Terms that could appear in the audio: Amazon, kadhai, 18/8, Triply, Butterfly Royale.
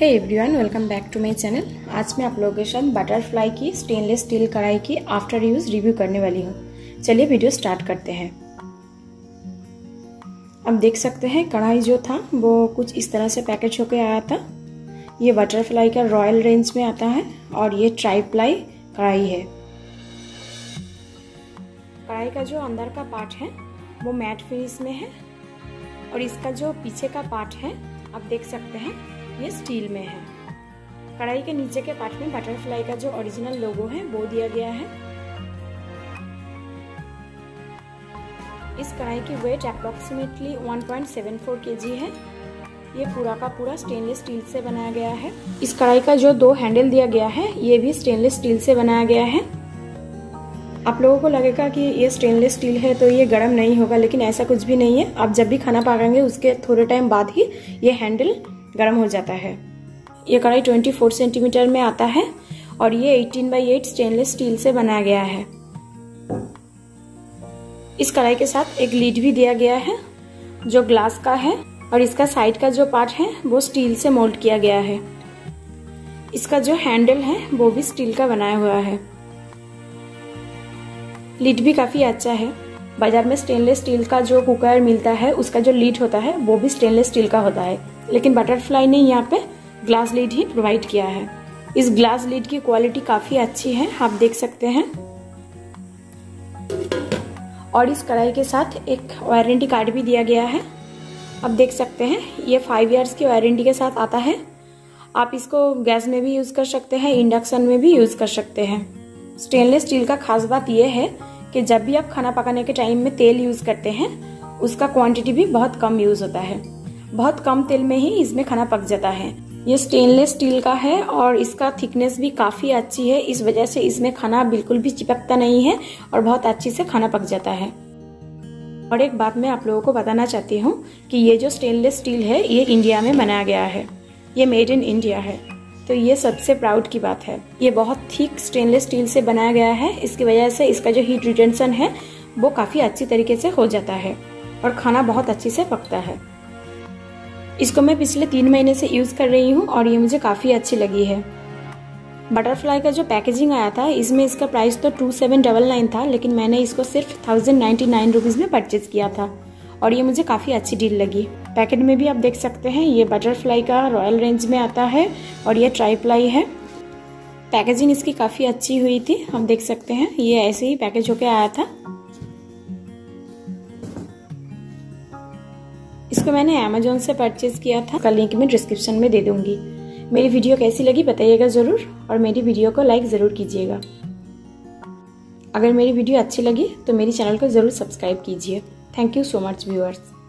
Hey everyone, welcome back to my channel. आज मैं आप लोगों के साथ बटरफ्लाई की स्टेनलेस स्टील कढ़ाई की आफ्टर यूज रिव्यू करने वाली हूँ। चलिए वीडियो स्टार्ट करते हैं। अब देख सकते हैं कढ़ाई जो था वो कुछ इस तरह से पैकेज होके आया था। ये बटरफ्लाई का रॉयल रेंज में आता है और ये ट्राई प्लाई कढ़ाई है। कढ़ाई का जो अंदर का पार्ट है वो मैट फिनिश में है और इसका जो पीछे का पार्ट है आप देख सकते हैं ये स्टील में है। कढ़ाई के नीचे के पार्ट में बटरफ्लाई का जो ओरिजिनल लोगो है वो दिया गया है। इस कढ़ाई की वेट अप्रोक्सीमेटली 1.74 kg है। ये पूरा का पूरा स्टेनलेस स्टील से बनाया गया है। इस कढ़ाई का जो दो हैंडल दिया गया है ये भी स्टेनलेस स्टील से बनाया गया है। आप लोगों को लगेगा कि ये स्टेनलेस स्टील है तो ये गर्म नहीं होगा, लेकिन ऐसा कुछ भी नहीं है। आप जब भी खाना पकाएंगे उसके थोड़े टाइम बाद ही ये हैंडल गर्म हो जाता है। ये कढ़ाई 24 सेंटीमीटर में आता है और ये 18/8 स्टेनलेस स्टील से बनाया गया है। इस कढ़ाई के साथ एक लीड भी दिया गया है जो ग्लास का है और इसका साइड का जो पार्ट है वो स्टील से मोल्ड किया गया है। इसका जो हैंडल है वो भी स्टील का बनाया हुआ है। लीड भी काफी अच्छा है। बाजार में स्टेनलेस स्टील का जो कुकर मिलता है उसका जो लीड होता है वो भी स्टेनलेस स्टील का होता है, लेकिन बटरफ्लाई ने यहाँ पे ग्लास लीड ही प्रोवाइड किया है। इस ग्लास लीड की क्वालिटी काफी अच्छी है, आप देख सकते हैं। और इस कढ़ाई के साथ एक वारंटी कार्ड भी दिया गया है। आप देख सकते हैं ये 5 इयर्स की वारंटी के साथ आता है। आप इसको गैस में भी यूज कर सकते हैं, इंडक्शन में भी यूज कर सकते हैं। स्टेनलेस स्टील का खास बात यह है कि जब भी आप खाना पकाने के टाइम में तेल यूज करते हैं उसका क्वांटिटी भी बहुत कम यूज होता है। बहुत कम तेल में ही इसमें खाना पक जाता है। ये स्टेनलेस स्टील का है और इसका थिकनेस भी काफी अच्छी है, इस वजह से इसमें खाना बिल्कुल भी चिपकता नहीं है और बहुत अच्छी से खाना पक जाता है। और एक बात मैं आप लोगों को बताना चाहती हूँ कि ये जो स्टेनलेस स्टील है ये इंडिया में बनाया गया है, ये मेड इन इंडिया है, तो ये सबसे प्राउड की बात है। ये बहुत थिक स्टेनलेस स्टील से बनाया गया है, इसकी वजह से इसका जो हीट रिटेंशन है वो काफी अच्छी तरीके से हो जाता है और खाना बहुत अच्छी से पकता है। इसको मैं पिछले 3 महीने से यूज कर रही हूँ और ये मुझे काफी अच्छी लगी है। बटरफ्लाई का जो पैकेजिंग आया था इसमें इसका प्राइस तो 2799 था, लेकिन मैंने इसको सिर्फ 1099 रुपीज में परचेज किया था और ये मुझे काफी अच्छी डील लगी। पैकेट में भी आप देख सकते हैं ये बटरफ्लाई का रॉयल रेंज में आता है और ये ट्राई प्लाई है। पैकेजिंग इसकी काफी अच्छी हुई थी, आप देख सकते हैं ये ऐसे ही पैकेज होके आया था। इसको मैंने अमेजोन से परचेज किया था, का लिंक मैं डिस्क्रिप्शन में दे दूंगी। मेरी वीडियो कैसी लगी बताइएगा जरूर और मेरी वीडियो को लाइक जरूर कीजिएगा। अगर मेरी वीडियो अच्छी लगी तो मेरी चैनल को जरूर सब्सक्राइब कीजिए। Thank you so much viewers.